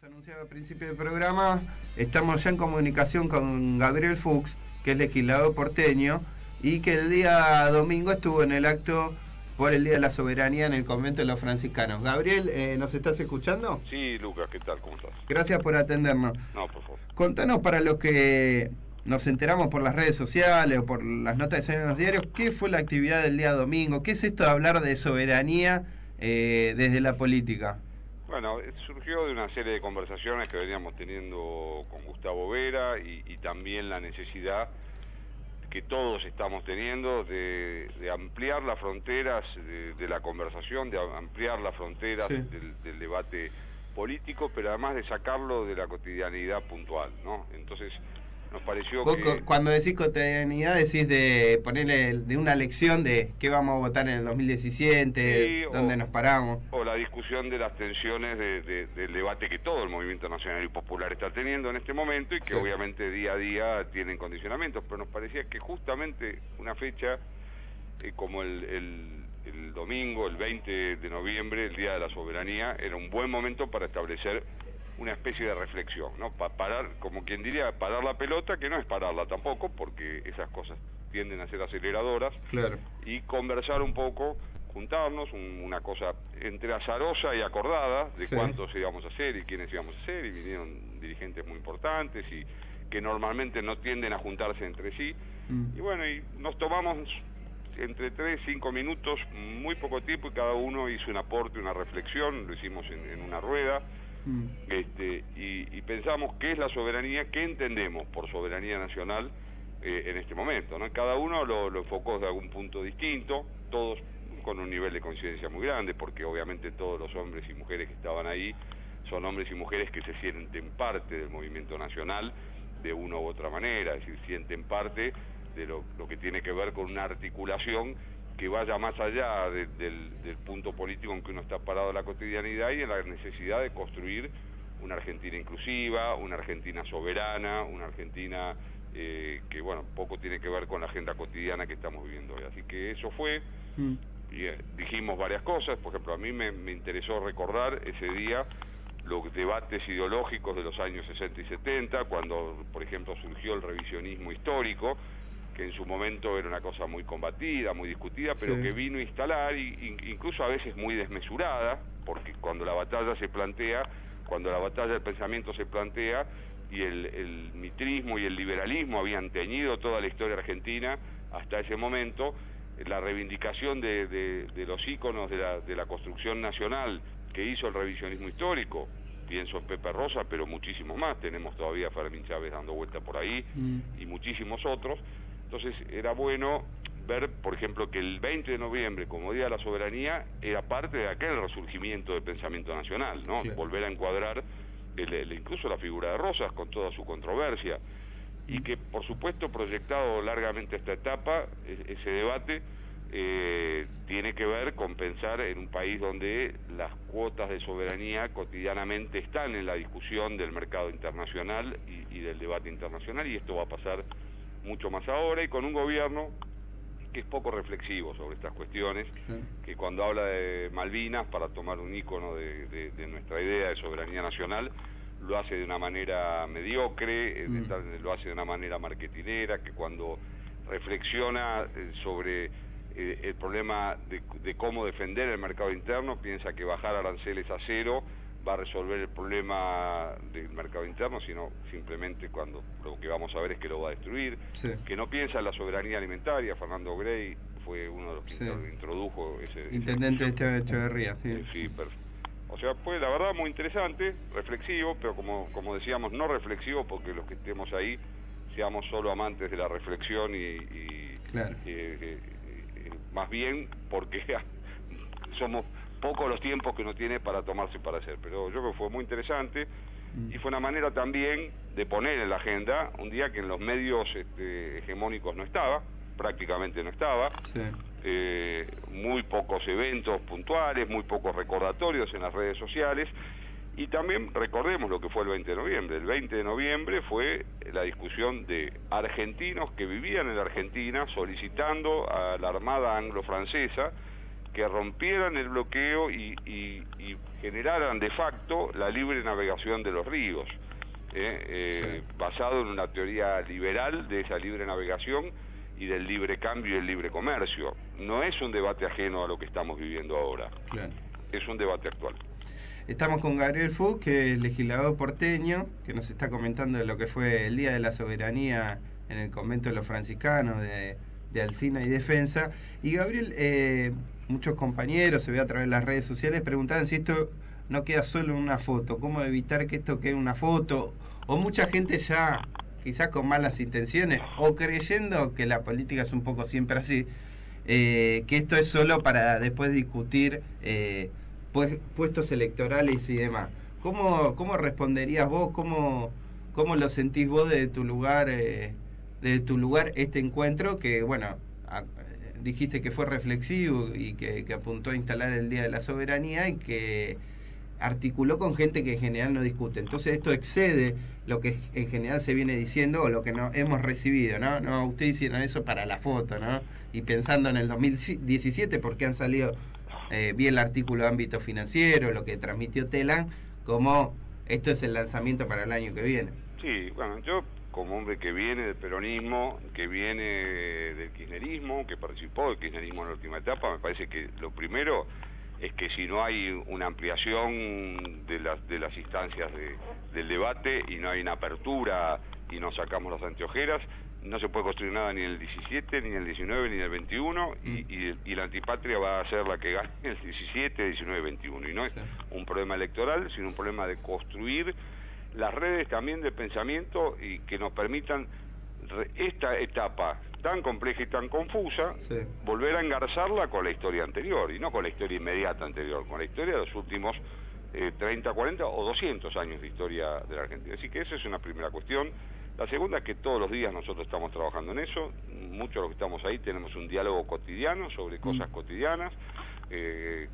Se anunciaba al principio del programa, estamos ya en comunicación con Gabriel Fuks, que es legislador porteño y que el día domingo estuvo en el acto por el Día de la Soberanía en el Convento de los Franciscanos. Gabriel, ¿nos estás escuchando? Sí, Lucas, ¿qué tal? ¿Cómo estás? Gracias por atendernos. No, por favor. Contanos, para los que nos enteramos por las redes sociales o por las notas que salen en los diarios, ¿qué fue la actividad del día domingo? ¿Qué es esto de hablar de soberanía desde la política? Bueno, surgió de una serie de conversaciones que veníamos teniendo con Gustavo Vera y también la necesidad que todos estamos teniendo de ampliar las fronteras de la conversación, de ampliar las fronteras del debate político, pero además de sacarlo de la cotidianidad puntual, ¿no? Entonces nos pareció que... Cuando decís cotidianidad decís de ponerle de una elección de qué vamos a votar en el 2017, sí, dónde nos paramos. O la discusión de las tensiones del debate que todo el movimiento nacional y popular está teniendo en este momento y que obviamente día a día tienen condicionamientos, pero nos parecía que justamente una fecha como el domingo, el 20 de noviembre, el Día de la Soberanía, era un buen momento para establecer una especie de reflexión, ¿no? Parar, como quien diría, parar la pelota, que no es pararla tampoco, porque esas cosas tienden a ser aceleradoras, claro, y conversar un poco, juntarnos, una cosa entre azarosa y acordada de cuántos íbamos a hacer y quiénes íbamos a hacer, y vinieron dirigentes muy importantes y que normalmente no tienden a juntarse entre sí, y bueno, y nos tomamos entre 3 y 5 minutos, muy poco tiempo, y cada uno hizo un aporte, una reflexión, lo hicimos en una rueda. Y pensamos qué es la soberanía, qué entendemos por soberanía nacional en este momento, ¿no? Cada uno lo enfocó de algún punto distinto, todos con un nivel de coincidencia muy grande, porque obviamente todos los hombres y mujeres que estaban ahí son hombres y mujeres que se sienten parte del movimiento nacional de una u otra manera, es decir, sienten parte de lo que tiene que ver con una articulación que vaya más allá del punto político en que uno está parado en la cotidianidad y en la necesidad de construir una Argentina inclusiva, una Argentina soberana, una Argentina que, bueno, poco tiene que ver con la agenda cotidiana que estamos viviendo hoy. Así que eso fue, y dijimos varias cosas. Por ejemplo, a mí me interesó recordar ese día los debates ideológicos de los años 60 y 70, cuando, por ejemplo, surgió el revisionismo histórico, que en su momento era una cosa muy combatida, muy discutida, pero que vino a instalar, incluso a veces muy desmesurada, porque cuando la batalla se plantea, cuando la batalla del pensamiento se plantea, y el mitrismo y el liberalismo habían teñido toda la historia argentina hasta ese momento, la reivindicación de los íconos de la construcción nacional que hizo el revisionismo histórico, pienso en Pepe Rosa, pero muchísimos más, tenemos todavía a Fermín Chávez dando vuelta por ahí, y muchísimos otros. Entonces era bueno ver, por ejemplo, que el 20 de noviembre, como Día de la Soberanía, era parte de aquel resurgimiento del pensamiento nacional, ¿no? Sí. Volver a encuadrar incluso la figura de Rosas con toda su controversia, y que, por supuesto, proyectado largamente esta etapa, ese debate tiene que ver con pensar en un país donde las cuotas de soberanía cotidianamente están en la discusión del mercado internacional y del debate internacional, y esto va a pasar mucho más ahora, y con un gobierno que es poco reflexivo sobre estas cuestiones, que cuando habla de Malvinas, para tomar un ícono de nuestra idea de soberanía nacional, lo hace de una manera mediocre, lo hace de una manera marketinera, que cuando reflexiona sobre el problema de cómo defender el mercado interno, piensa que bajar aranceles a cero va a resolver el problema del mercado interno, sino simplemente cuando lo que vamos a ver es que lo va a destruir, que no piensa en la soberanía alimentaria. Fernando Gray fue uno de los que introdujo ese... Intendente de Echeverría, o sea, fue la verdad muy interesante, reflexivo, pero como decíamos, no reflexivo porque los que estemos ahí seamos solo amantes de la reflexión y más bien porque somos poco los tiempos que uno tiene para tomarse para hacer, pero yo creo que fue muy interesante y fue una manera también de poner en la agenda un día que en los medios hegemónicos no estaba, prácticamente no estaba, muy pocos eventos puntuales, muy pocos recordatorios en las redes sociales, y también recordemos lo que fue el 20 de noviembre. El 20 de noviembre fue la discusión de argentinos que vivían en la Argentina solicitando a la Armada anglo-francesa que rompieran el bloqueo y generaran de facto la libre navegación de los ríos, basado en una teoría liberal de esa libre navegación y del libre cambio y el libre comercio. No es un debate ajeno a lo que estamos viviendo ahora. Claro. Es un debate actual. Estamos con Gabriel Fuks, que es legislador porteño, que nos está comentando de lo que fue el Día de la Soberanía en el Convento de los Franciscanos de Alsina y Defensa. Y Gabriel, muchos compañeros, se ve a través de las redes sociales, preguntaban si esto no queda solo en una foto, cómo evitar que esto quede en una foto, o mucha gente ya, quizás con malas intenciones, o creyendo que la política es un poco siempre así, que esto es solo para después discutir puestos electorales y demás. ¿Cómo responderías vos? ¿Cómo lo sentís vos desde tu lugar este encuentro? Que bueno, dijiste que fue reflexivo y que apuntó a instalar el Día de la Soberanía y que articuló con gente que en general no discute. Entonces esto excede lo que en general se viene diciendo o lo que no hemos recibido, ¿no? No, ustedes hicieron eso para la foto, ¿no? Y pensando en el 2017, porque han salido, vi el artículo de ámbito financiero, lo que transmitió Telam, como esto es el lanzamiento para el año que viene. Sí, bueno, yo como hombre que viene del peronismo, que viene del kirchnerismo, que participó del kirchnerismo en la última etapa, me parece que lo primero es que si no hay una ampliación de las instancias del debate y no hay una apertura y nos sacamos las anteojeras, no se puede construir nada ni en el 17, ni en el 19, ni en el 21, y la antipatria va a ser la que gane el 17, 19, 21. Y no es un problema electoral, sino un problema de construir las redes también de pensamiento y que nos permitan esta etapa tan compleja y tan confusa, volver a engarzarla con la historia anterior, y no con la historia inmediata anterior, con la historia de los últimos 30, 40 o 200 años de historia de la Argentina. Así que esa es una primera cuestión. La segunda es que todos los días nosotros estamos trabajando en eso, muchos de los que estamos ahí tenemos un diálogo cotidiano sobre cosas cotidianas,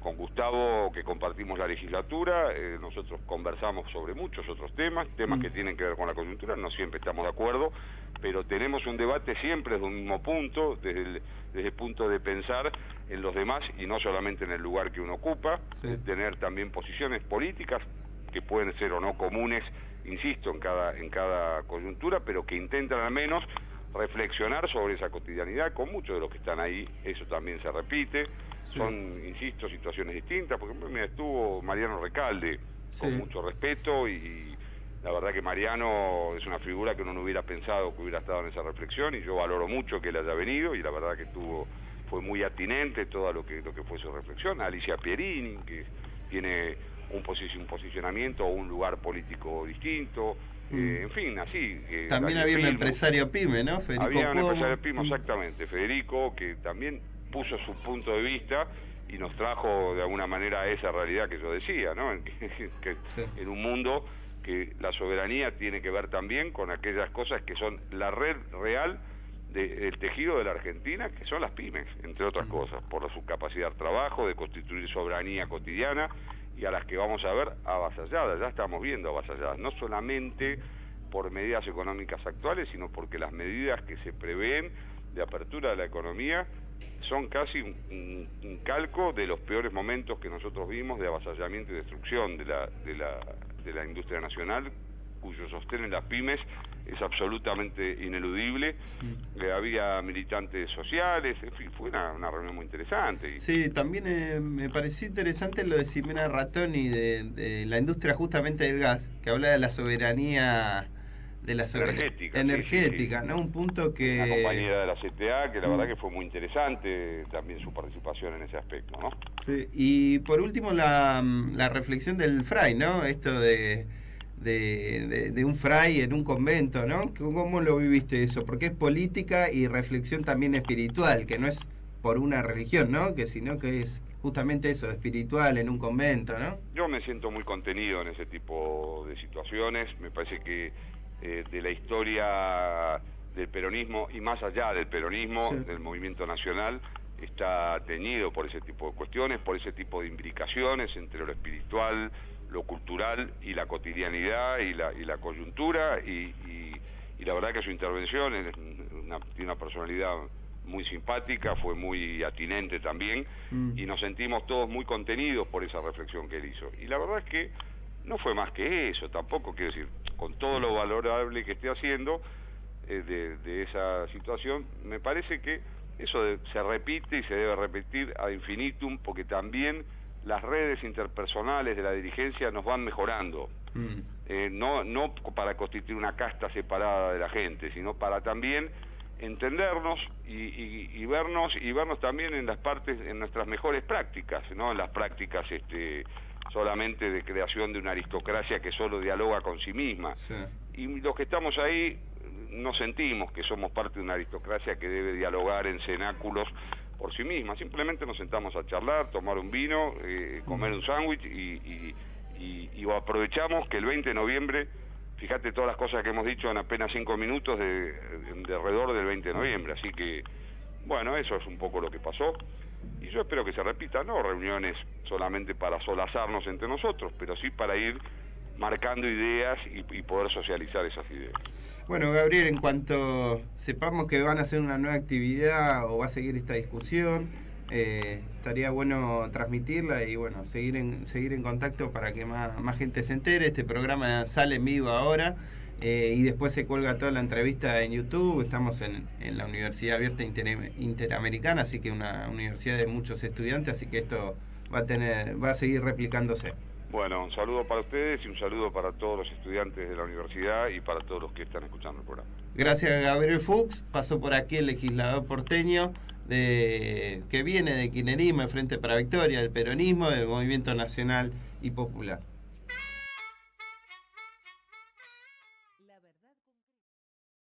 con Gustavo, que compartimos la legislatura, nosotros conversamos sobre muchos otros temas que tienen que ver con la coyuntura, no siempre estamos de acuerdo, pero tenemos un debate siempre desde un mismo punto, desde el punto de pensar en los demás y no solamente en el lugar que uno ocupa, de tener también posiciones políticas que pueden ser o no comunes, insisto, en cada coyuntura, pero que intentan al menos reflexionar sobre esa cotidianidad con muchos de los que están ahí. Eso también se repite. Son, insisto, situaciones distintas. Por ejemplo, mira, estuvo Mariano Recalde, con mucho respeto, y la verdad que Mariano es una figura que uno no hubiera pensado que hubiera estado en esa reflexión, y yo valoro mucho que él haya venido, y la verdad que fue muy atinente todo lo que fue su reflexión. Alicia Pierini, que tiene un posicionamiento o un lugar político distinto, en fin, así. También había un empresario pyme, ¿no? Federico había un empresario pyme, exactamente, Federico, que también puso su punto de vista y nos trajo de alguna manera a esa realidad que yo decía, ¿no? En un mundo que la soberanía tiene que ver también con aquellas cosas que son la red real del tejido de la Argentina, que son las pymes, entre otras cosas, por su capacidad de trabajo, de constituir soberanía cotidiana, y a las que vamos a ver avasalladas, ya estamos viendo avasalladas, no solamente por medidas económicas actuales, sino porque las medidas que se prevén de apertura de la economía son casi un calco de los peores momentos que nosotros vimos de avasallamiento y destrucción de la industria nacional, cuyo sostén en las pymes es absolutamente ineludible. Había militantes sociales, en fin, fue una reunión muy interesante. Sí, también me pareció interesante lo de Simena Ratón y de la industria justamente del gas, que habla de la soberanía energética, ¿no? Un punto que... Una compañera de la CTA, que la verdad que fue muy interesante también su participación en ese aspecto, ¿no? Sí, y por último la reflexión del Fray, ¿no? Esto de un fray en un convento, ¿no? ¿Cómo lo viviste eso? Porque es política y reflexión también espiritual, que no es por una religión, ¿no? Que sino que es justamente eso, espiritual en un convento, ¿no? Yo me siento muy contenido en ese tipo de situaciones. Me parece que de la historia del peronismo y más allá del peronismo, del movimiento nacional, está teñido por ese tipo de cuestiones, por ese tipo de imbricaciones entre lo espiritual, lo cultural y la cotidianidad y la coyuntura, y la verdad que su intervención tiene una personalidad muy simpática, fue muy atinente también, y nos sentimos todos muy contenidos por esa reflexión que él hizo. Y la verdad es que no fue más que eso, tampoco quiero decir, con todo lo valorable que esté haciendo de esa situación, me parece que eso se repite y se debe repetir ad infinitum, porque también las redes interpersonales de la dirigencia nos van mejorando. No para constituir una casta separada de la gente, sino para también entendernos y vernos también en las partes, en nuestras mejores prácticas, no en las prácticas solamente de creación de una aristocracia que solo dialoga con sí misma. Sí. Y los que estamos ahí no sentimos que somos parte de una aristocracia que debe dialogar en cenáculos por sí misma, simplemente nos sentamos a charlar, tomar un vino, comer un sándwich y aprovechamos que el 20 de noviembre, fíjate todas las cosas que hemos dicho en apenas 5 minutos de alrededor del 20 de noviembre, así que, bueno, eso es un poco lo que pasó, y yo espero que se repita, no reuniones solamente para solazarnos entre nosotros, pero sí para ir marcando ideas y poder socializar esas ideas. Bueno, Gabriel, en cuanto sepamos que van a hacer una nueva actividad o va a seguir esta discusión, estaría bueno transmitirla y bueno, seguir en contacto para que más gente se entere. Este programa sale en vivo ahora, y después se cuelga toda la entrevista en YouTube. Estamos en la Universidad Abierta Interamericana, así que una universidad de muchos estudiantes, así que esto va a seguir replicándose. Bueno, un saludo para ustedes y un saludo para todos los estudiantes de la universidad y para todos los que están escuchando el programa. Gracias a Gabriel Fuks, pasó por aquí el legislador porteño que viene de kirchnerismo, Frente para Victoria, del peronismo, del Movimiento Nacional y Popular.